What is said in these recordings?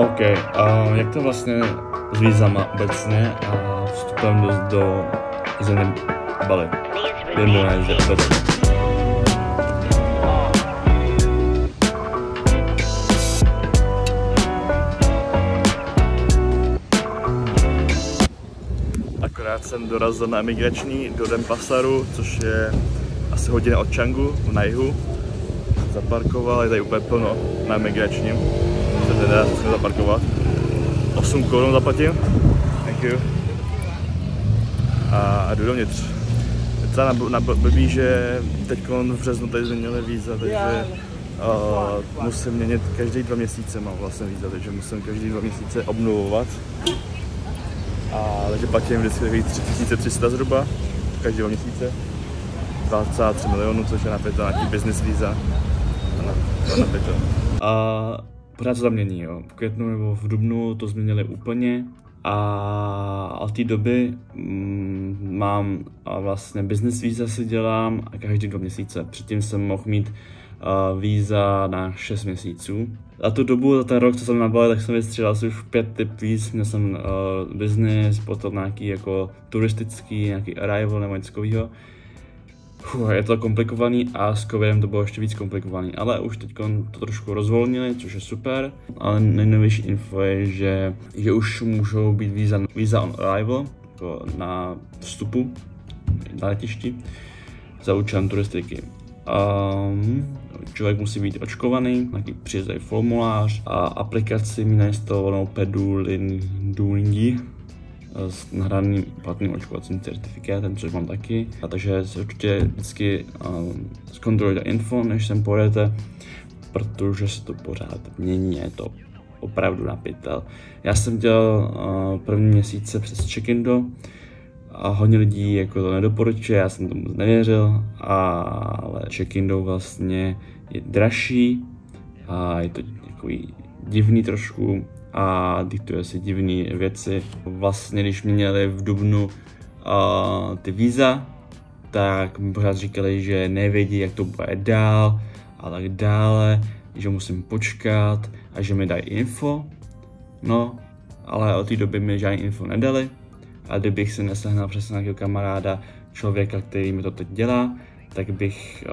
OK, jak to vlastně s vízama obecně a vstupem do země Bali, do Indonésie obecně? Akorát jsem dorazil na emigrační do Denpasaru, což je asi hodina od Čangu na jihu. Zaparkoval, je tady úplně plno na emigračním. Se teda musím zaparkovat. 8 korun zaplatím. Thank you. A jdu dovnitř. Docela blbý, že teď v březnu tady změnili víza, takže musím měnit každý 2 měsíce, mám vlastně víza, takže musím každý 2 měsíce obnovovat. A takže platím vždycky 3300 zhruba, každý 2 měsíce. 23 milionů, což je na pět, na nějaký business víza. Na pět. A pořád se to mění, jo. V květnu nebo v dubnu to změnili úplně. A od té doby mám vlastně business víza si dělám a každý 2 měsíce. Předtím jsem mohl mít víza na 6 měsíců. Za tu dobu, za ten rok, co jsem na Bali, tak jsem vystřídal asi už 5 typ víz. Měl jsem business, potom nějaký jako turistický, nějaký arrival nebo něco takového. Je to komplikovaný a s covidem to bylo ještě víc komplikovaný, ale už teď to trošku rozvolnili, což je super. Ale nejnovější info je, že už můžou být víza on arrival, jako na vstupu, na letišti, za účelem turistiky. Člověk musí být očkovaný, nějaký přijezdej formulář a aplikaci mi nainstalovanou Peduli Lindia. S nahraným platným očkovacím certifikátem, což mám taky. A takže se určitě vždycky zkontrolujte info, než sem pojedete, protože se to pořád mění a je to opravdu na pytel. Já jsem dělal první měsíce přes Check-In-Do a hodně lidí jako to nedoporučuje, já jsem tomu nevěřil, ale Check-In-Do vlastně je dražší a je to takový divný trošku. A diktuje si divné věci. Vlastně, když měli v dubnu ty víza, tak mi pořád říkali, že nevědí, jak to bude dál a tak dále, že musím počkat a že mi dají info. No, ale od té doby mi žádné info nedali. A kdybych si nesehnal přes nějakého kamaráda, člověka, který mi to teď dělá, tak bych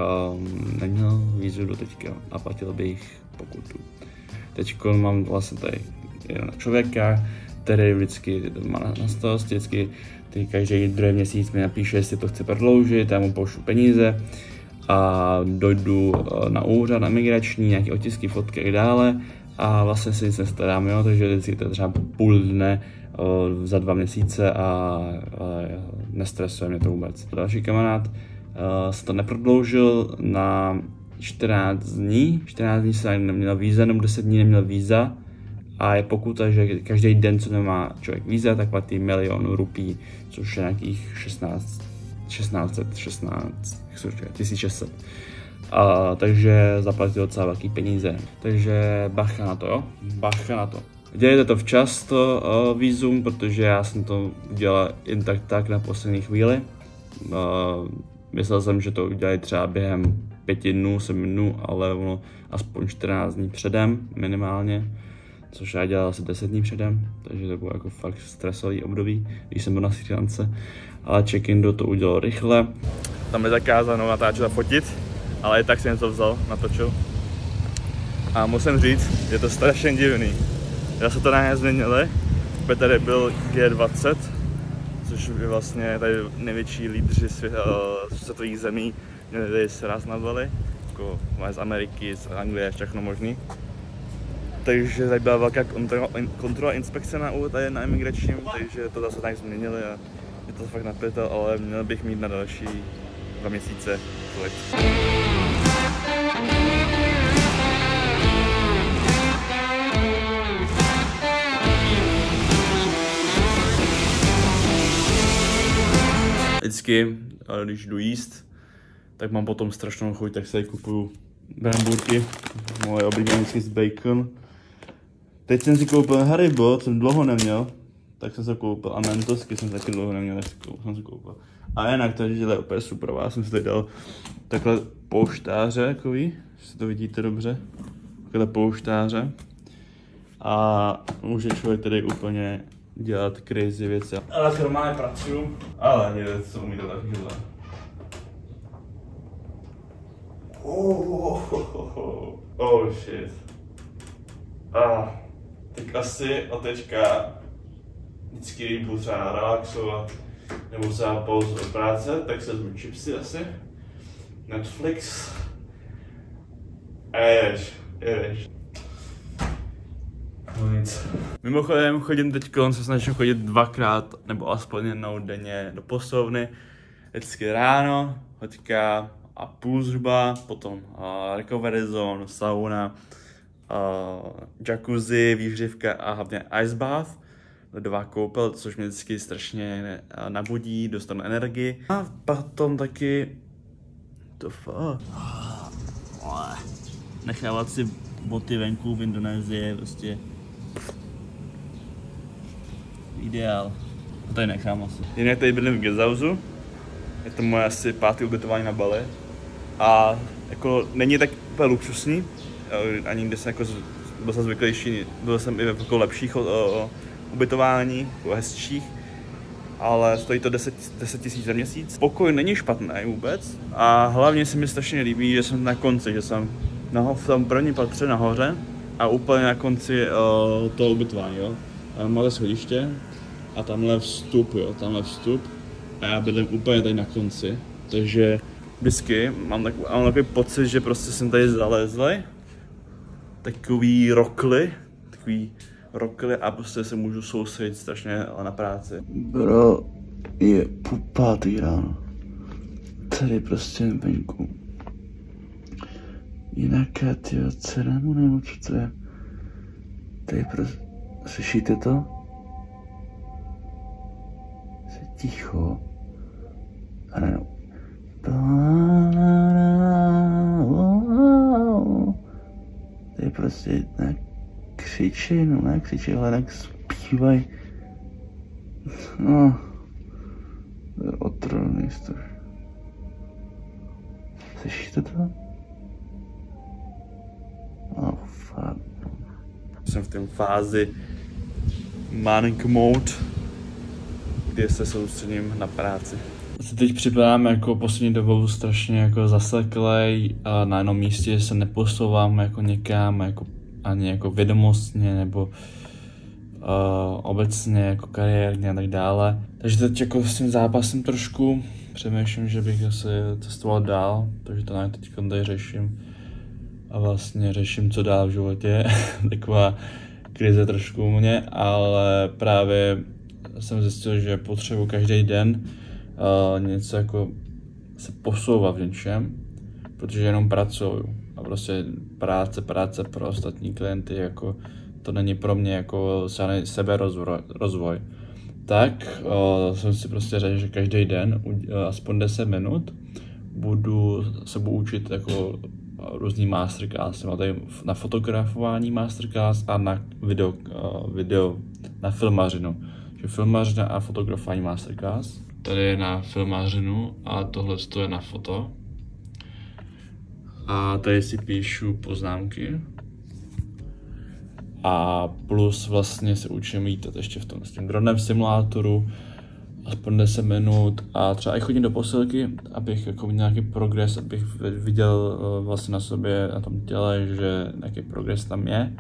neměl vízu do teďka a platil bych pokutu. Teď mám vlastně tady člověka, který vždycky má na starosti, vždycky každý 2 měsíc mi napíše, jestli to chce prodloužit, já mu pošlu peníze a dojdu na úřad, na migrační, nějaké otisky, fotky a tak dále a vlastně si nic nestarám, jo, takže vždycky to je třeba půl dne za 2 měsíce a nestresuje mě to vůbec. Další kamarád se to neprodloužil na 14 dní jsem neměl víza, nebo 10 dní neměl víza a je pokuta, že každý den, co nemá člověk víza, tak platí 1 000 000 rupí, což je nějakých 1600. Takže zaplatil docela velký peníze, takže bacha na to, jo, bacha na to. Dělejte to včas, to vízum, protože já jsem to udělal jen tak na poslední chvíli. Myslel jsem, že to udělají třeba během 5 dnů, 7 dnů, ale ono aspoň 14 dní předem minimálně, což já dělal asi 10 dní předem, takže to bylo jako fakt stresový období, když jsem byl na Sri Lance, ale Check-In-Do to udělal rychle. Tam je zakázáno natáčet a fotit, ale i tak jsem to vzal, natočil. A musím říct, je to strašně divný. Já se to na ně změnili, tady byl G20, což je vlastně tady největší lídři světových zemí, měli se nás na Bali, jako z Ameriky, z Anglie, všechno možný. Takže tady byla velká kontrola inspekce tady na imigračním, takže to zase tak změnili a je to fakt napětel, ale měl bych mít na další 2 měsíce tolik. Vždycky, když jdu jíst, tak mám potom strašnou chuť, tak si kupuju bramburky, moje oblíbené s bacon. Teď jsem si koupil Haribo, jsem dlouho neměl, tak jsem se koupil a Mentosky jsem taky dlouho neměl, tak jsem se koupil. A jinak to je úplně super, já jsem si tady dal takhle pouštáře, takový, jestli to vidíte dobře, takhle pouštáře. a může člověk tady úplně dělat crazy věci. Ale normálně pracuju, ale někde co umí to takhle. Oh shit. A tak asi a teďka vždycky jdu třeba relaxovat nebo třeba pauzu od práce, tak se vezmu chipsy asi, Netflix a jedeš. No nic. Mimochodem chodím teďko, se snažím chodit dvakrát nebo aspoň jednou denně do posilovny, vždycky ráno, hodka a půl zhruba, potom recovery zone, sauna, jacuzzi, výhřivka a hlavně ice bath, dva koupel, což mě vždycky strašně nabudí, dostanu energii. A potom taky to nechávat si boty venku v Indonésii, prostě ideál. A tady nechám asi. Jinak tady bydlím v Gazauzu. Je to moje asi páté ubytování na Bali. A jako není tak úplně luxusní, ani když jsem jako byl jsem zvyklejší, byl jsem i v jako lepších ubytování, hezčích, ale stojí to 10 000 za měsíc. Pokoj není špatný vůbec a hlavně se mi strašně líbí, že jsem na konci, že jsem v tom prvním patře nahoře a úplně na konci toho ubytování, jo. Tam máte schodiště a tamhle vstup, jo, tamhle vstup. A já bydlím úplně tady na konci, takže vždycky mám takový pocit, že prostě jsem tady zalezlej. Takový rokly a prostě se můžu soustředit strašně na práci. Bro, je půl pátý ráno. Tady prostě venku. Jinak, tyjo, cerému nebo co to je? Tady prostě, slyšíte to? Se ticho. A najednou. Tady prostě nekřičí, no nekřičí, ale tak zpívají. No, to je otrovný stuž. Slyšíte to? Oh, fuck. Jsem v té fázi manic mode, kde se soustředím na práci. Se teď připadám jako poslední dobou strašně jako zaseklej a na jednom místě se neposouvám jako někam, jako ani jako vědomostně nebo obecně jako kariérně a tak dále. Takže teď jako s tím zápasem trošku přemýšlím, že bych asi cestoval dál, takže to na teď tady řeším. A vlastně řeším, co dál v životě, taková krize trošku u mě, ale právě jsem zjistil, že potřebuji každý den něco jako se posouvat v něčem, protože jenom pracuju a prostě práce pro ostatní klienty, jako to není pro mě jako seberozvoj. Tak jsem si prostě řekl, že každý den aspoň 10 minut budu se učit jako různý masterclass, mám tady na fotografování masterclass a na video na filmařinu. Takže filmařina a fotografování masterclass. Tady je na filmařinu a tohle je na foto. A tady si píšu poznámky. A plus vlastně se učím lítat ještě v tom s tím dronem simulátoru. Aspoň 10 minut a třeba i chodím do posilky, abych jako měl nějaký progres, abych viděl vlastně na sobě, na tom těle, že nějaký progres tam je.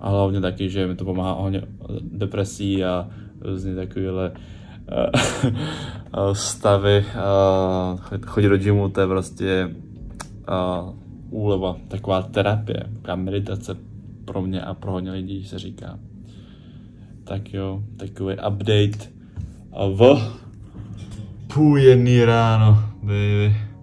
A hlavně taky, že mi to pomáhá hodně depresí a různě takovéhle stavy. Chodit do gymu, to je prostě úleva, taková terapie, taková meditace pro mě a pro hodně lidí se říká. Tak jo, takový update. A v půl jedný ráno, baby.